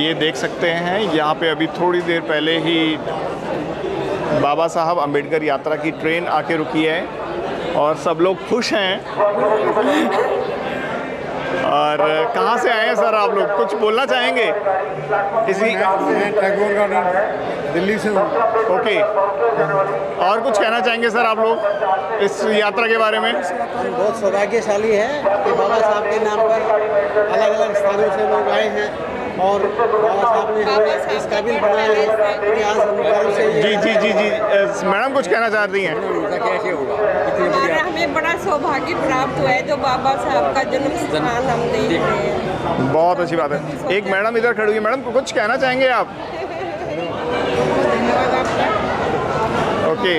ये देख सकते हैं यहाँ पे अभी थोड़ी देर पहले ही बाबा साहब अंबेडकर यात्रा की ट्रेन आके रुकी है और सब लोग खुश हैं। और कहाँ से आए हैं सर आप लोग, कुछ बोलना चाहेंगे? इसी त्रिकोण गार्डन दिल्ली से। ओके, और कुछ कहना चाहेंगे सर आप लोग इस यात्रा के बारे में? बहुत सौभाग्यशाली है कि बाबा साहब के नाम पर अलग अलग स्थानों से लोग आए हैं और बाबा साहब ने हमें इस काबिल बनाया है कि आज हम से। जी जी जी जी, मैडम कुछ कहना चाहती हैं? कैसे होगा, हमें बड़ा सौभाग्य प्राप्त हुआ है जो बाबा साहब का जन्म स्थान हम देख रहे हैं। बहुत अच्छी बात है। एक मैडम इधर खड़ी हुई, मैडम कुछ कहना चाहेंगे आप? ओके,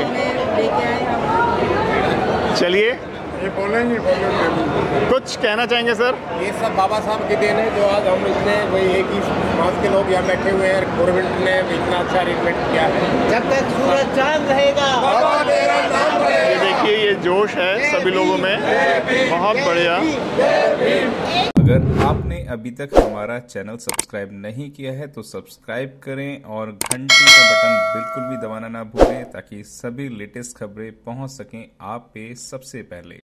चलिए कुछ कहना चाहेंगे सर? ये सब बाबा साहब की देन है जो आज हम इतने वही एक ही समाज के लोग यहाँ बैठे हुए हैं। गवर्नमेंट ने इतना अच्छा अरेंजमेंट किया है। जब तक सूरज चांद रहेगा बाबा तेरा नाम रहेगा। ये देखिए, ये जोश है सभी लोगों में, बहुत बढ़िया। अगर आपने अभी तक हमारा चैनल सब्सक्राइब नहीं किया है तो सब्सक्राइब करें और घंटी का बटन बिल्कुल भी दबाना ना भूलें ताकि सभी लेटेस्ट खबरें पहुंच सकें आप पे सबसे पहले।